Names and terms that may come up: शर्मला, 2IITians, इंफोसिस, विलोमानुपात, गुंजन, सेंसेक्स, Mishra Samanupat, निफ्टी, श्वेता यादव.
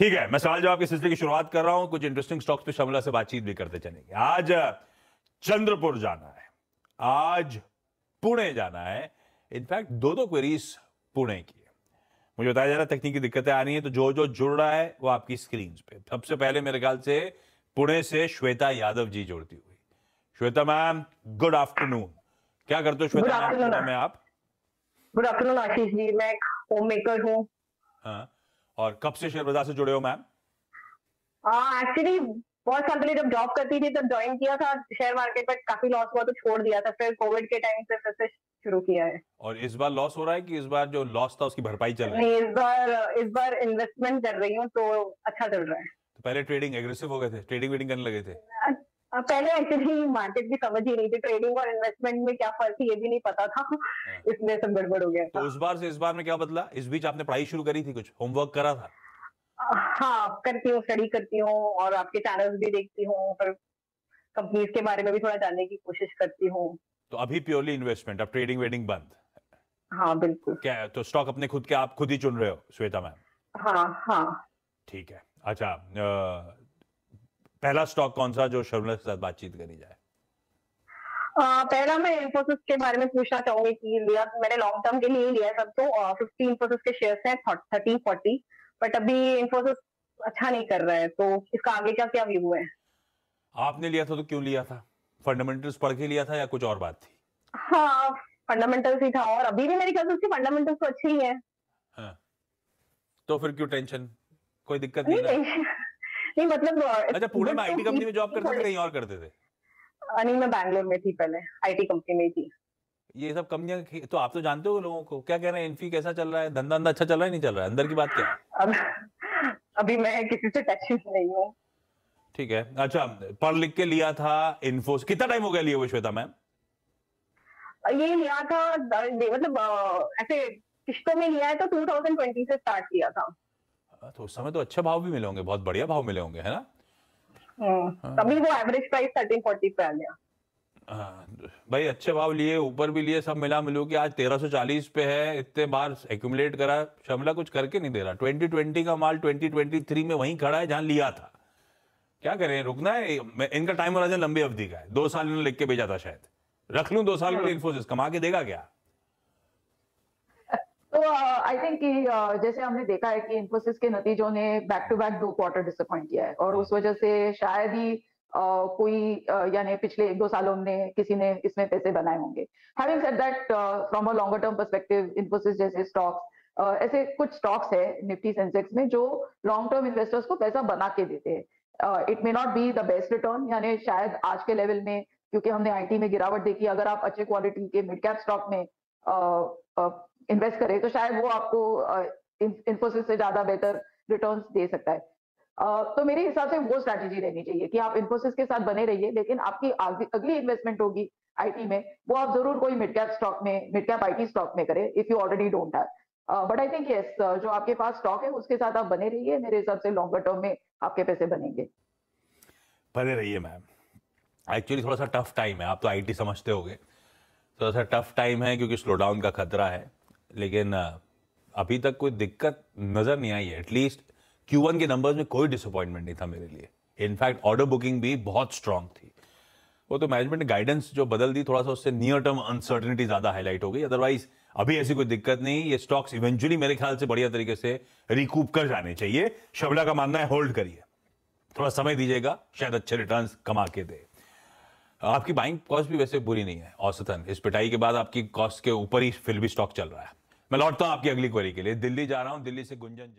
ठीक है, मैं सवाल जवाब के सिलसिले की शुरुआत कर रहा हूं। कुछ इंटरेस्टिंग स्टॉक्स पे शर्मला से बातचीत भी करते चलेंगे। आज चंद्रपुर जाना है, आज पुणे जाना है, इनफैक्ट दो क्वेरीज पुणे की है। मुझे बताया जा रहा है तकनीकी दिक्कतें आ रही है, तो जो जो जुड़ रहा है वो आपकी स्क्रीन पे। सबसे पहले मेरे ख्याल से पुणे से शwेता यादव जी जुड़ती हुई। श्वेता मैम, गुड आफ्टरनून, क्या करते हो श्वेता मैम आप? गुड आफ्टरनून आशीष जी, मैं एक होम मेकर हूँ। हाँ, और कब से शेयर बाजार से जुड़े हो मैम? एक्चुअली बहुत साल पहले जब जॉब करती थी तब ज्वाइन किया था शेयर मार्केट, पर काफी लॉस हुआ तो छोड़ दिया था, फिर कोविड के टाइम से फिर से शुरू किया है। और इस बार लॉस हो रहा है कि इस बार जो लॉस था उसकी भरपाई चल रही है? इस बार इन्वेस्टमेंट कर रही हूँ तो अच्छा चल रहा है। तो पहले ट्रेडिंग एग्रेसिव हो गए थे, ट्रेडिंग वेडिंग करने लगे थे? पहले एक्चुअली मार्केट की समझ ही नहीं थी, ट्रेडिंग और इन्वेस्टमेंट में क्या फर्क है ये भी नहीं पता था, इसलिए सब गड़बड़ हो गया था। तो उस बार से इस बार में क्या बदला? इस बीच आपने पढ़ाई शुरू करी थी, कुछ होमवर्क करा था? हाँ, करती हूँ, स्टडी करती हूँ और आपके चैनल्स भी देखती हूँ, पर कंपनीज के बारे में भी थोड़ा जानने की कोशिश करती हूँ। तो अभी प्योरली इन्वेस्टमेंट, अब ट्रेडिंग वेडिंग बंद? हाँ बिल्कुल। क्या तो स्टॉक अपने खुद के आप खुद ही चुन रहे हो श्वेता मैम? हाँ हाँ, ठीक है। अच्छा, पहला स्टॉक कौन सा जो शर्मला के साथ बातचीत करी जाए? पहला मैं इंफोसिस के बारे में पूछना चाहूंगी कि लिया मैंने लॉन्ग टर्म के लिए ही लिया सब, तो 50 इंफोसिस के शेयर्स हैं, 30-40, बट अभी इंफोसिस अच्छा नहीं कर रहा है, तो इसका आगे का क्या व्यू है? आपने लिया था तो क्यों लिया था? फंडामेंटल्स पढ़ के लिया था या कुछ और बात थी? हाँ, फंडामेंटल्स ही था, और अभी भी मेरे ख्याल से फंडामेंटल्स तो अच्छे ही है। हाँ, तो फिर क्यों टेंशन? कोई दिक्कत नहीं? नहीं मतलब। अच्छा, पुणे में आईटी कंपनी में जॉब करते थे, कहीं और करते थे? नहीं, मैं बैंगलोर में थी, पहले आईटी कंपनी में थी। ये सब कंपनियां तो आप तो जानते हो लोगों को, क्या कह रहे हैं? इन्फी कैसा चल रहा है? धंधा धंधा अच्छा चल रहा है, नहीं चल रहा है? अंदर की बात क्या है? अभी मैं किसी से टच में नहीं हूँ। ठीक है। अच्छा, पढ़ लिख के लिया था इन्फोस, कितना टाइम हो गया लिए हुए श्वेता मैम? ये लिया था मतलब ऐसे किश्तों में लिया है, तो 2020 से स्टार्ट किया था, तो उस समय तो अच्छा भाव भी मिले होंगे, बहुत बढ़िया भाव मिले होंगे, है ना? तभी वो एवरेज प्राइस 1340 पे आ गया। भाई अच्छे भाव लिए, ऊपर भी लिए, सब मिला मिलू कि आज 1340 पे है। इतने बार एक्यूमुलेट करा, शर्मला कुछ करके नहीं दे रहा। 2020 का माल 2023 में वहीं खड़ा है जहां लिया था। क्या करें, रुकना है? इनका टाइम होराइजन लंबी अवधि का है, 2 साल इन्होंने लिख के भेजा था, शायद रख लू 2 साल में इन्फोसिस, कमा के देगा क्या? तो आई थिंक जैसे हमने देखा है कि इन्फोसिस के नतीजों ने बैक टू 2 क्वार्टर डिसअपॉइंट किया है, और उस वजह से शायद ही कोई यानी पिछले 1-2 सालों में किसी ने इसमें पैसे बनाए होंगे। Having said that, from a longer term perspective, Infosys जैसे स्टॉक्स, ऐसे कुछ स्टॉक्स है निफ्टी सेंसेक्स में जो लॉन्ग टर्म इन्वेस्टर्स को पैसा बना के देते हैं। It may not be the best return, यानी शायद आज के लेवल में, क्योंकि हमने आईटी में गिरावट देखी, अगर आप अच्छे क्वालिटी के मिड कैप स्टॉक में इन्वेस्ट करें तो शायद वो आपको इन्फोसिस से ज्यादा बेहतर रिटर्न्स दे सकता है। तो मेरे हिसाब से वो स्ट्रैटेजी रहनी चाहिए कि आप इन्फोसिस के साथ बने रहिए, लेकिन आपकी अगली इन्वेस्टमेंट होगी आईटी में, वो आप जरूर कोई मिड कैप आईटी स्टॉक में करें, if you already don't have. But I think yes, जो आपके पास स्टॉक है उसके साथ आप बने रहिए, मेरे हिसाब से लॉन्गर टर्म में आपके पैसे बनेंगे। बने रहिए मैम, एक्चुअली थोड़ा सा टफ टाइम है, आप तो आईटी समझते होंगे, थोड़ा सा टफ टाइम है क्योंकि स्लोडाउन का खतरा है, लेकिन अभी तक कोई दिक्कत नज़र नहीं आई है। एटलीस्ट Q1 के नंबर्स में कोई डिसअपॉइंटमेंट नहीं था मेरे लिए, इनफैक्ट ऑर्डर बुकिंग भी बहुत स्ट्रांग थी। वो तो मैनेजमेंट गाइडेंस जो बदल दी, थोड़ा सा उससे नियर टर्म अनसर्टनिटी ज़्यादा हाईलाइट हो गई, अदरवाइज अभी ऐसी कोई दिक्कत नहीं। ये स्टॉक्स इवेंचुअली मेरे ख्याल से बढ़िया तरीके से रिकूप कर जाने चाहिए। शर्मला का मानना है होल्ड करिए, थोड़ा समय दीजिएगा, शायद अच्छे रिटर्न कमा के दे। आपकी बाइंग कॉस्ट भी वैसे बुरी नहीं है औसतन, इस पिटाई के बाद आपकी कॉस्ट के ऊपर ही फिर भी स्टॉक चल रहा है। मैं लौटता हूँ आपकी अगली क्वेरी के लिए, दिल्ली जा रहा हूँ, दिल्ली से गुंजन।